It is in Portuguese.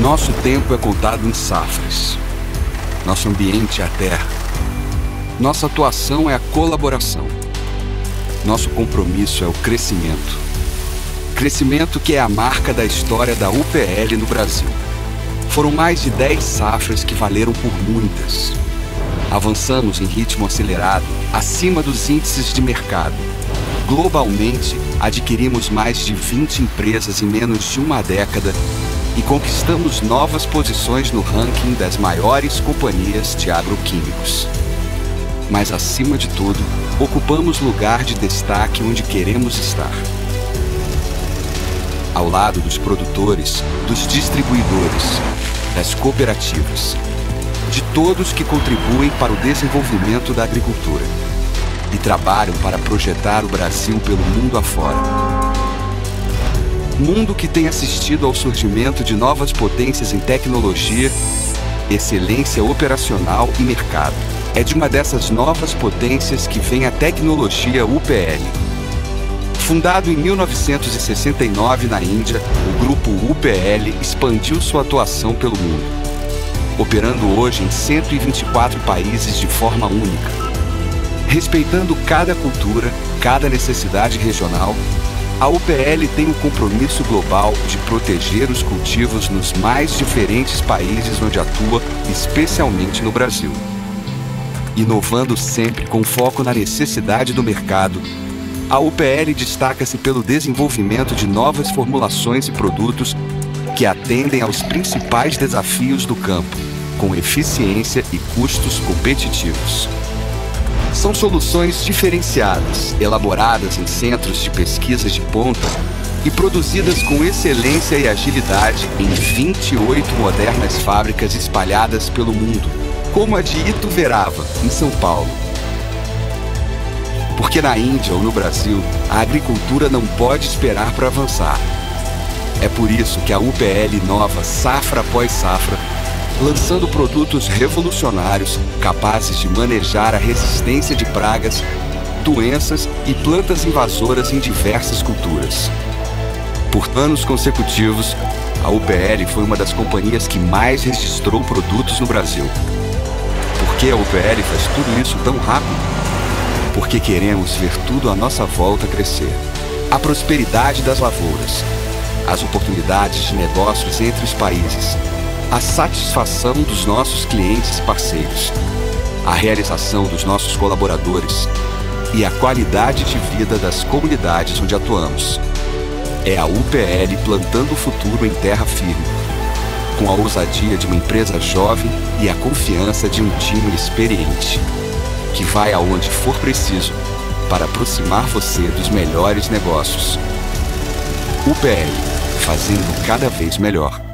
Nosso tempo é contado em safras. Nosso ambiente é a terra. Nossa atuação é a colaboração. Nosso compromisso é o crescimento. Crescimento que é a marca da história da UPL no Brasil. Foram mais de 10 safras que valeram por muitas. Avançamos em ritmo acelerado, acima dos índices de mercado. Globalmente, adquirimos mais de 20 empresas em menos de uma década e conquistamos novas posições no ranking das maiores companhias de agroquímicos. Mas, acima de tudo, ocupamos lugar de destaque onde queremos estar. Ao lado dos produtores, dos distribuidores, das cooperativas, de todos que contribuem para o desenvolvimento da agricultura e trabalham para projetar o Brasil pelo mundo afora. Mundo que tem assistido ao surgimento de novas potências em tecnologia, excelência operacional e mercado. É de uma dessas novas potências que vem a tecnologia UPL. Fundado em 1969 na Índia, o grupo UPL expandiu sua atuação pelo mundo, operando hoje em 124 países de forma única, respeitando cada cultura, cada necessidade regional. A UPL tem o compromisso global de proteger os cultivos nos mais diferentes países onde atua, especialmente no Brasil. Inovando sempre com foco na necessidade do mercado, a UPL destaca-se pelo desenvolvimento de novas formulações e produtos que atendem aos principais desafios do campo, com eficiência e custos competitivos. São soluções diferenciadas, elaboradas em centros de pesquisa de ponta e produzidas com excelência e agilidade em 28 modernas fábricas espalhadas pelo mundo, como a de Ituverava, em São Paulo. Porque na Índia ou no Brasil, a agricultura não pode esperar para avançar. É por isso que a UPL inova safra após safra, lançando produtos revolucionários capazes de manejar a resistência de pragas, doenças e plantas invasoras em diversas culturas. Por anos consecutivos, a UPL foi uma das companhias que mais registrou produtos no Brasil. Por que a UPL faz tudo isso tão rápido? Porque queremos ver tudo à nossa volta crescer. A prosperidade das lavouras, as oportunidades de negócios entre os países, a satisfação dos nossos clientes e parceiros, a realização dos nossos colaboradores e a qualidade de vida das comunidades onde atuamos. É a UPL plantando o futuro em terra firme, com a ousadia de uma empresa jovem e a confiança de um time experiente, que vai aonde for preciso para aproximar você dos melhores negócios. UPL, fazendo cada vez melhor.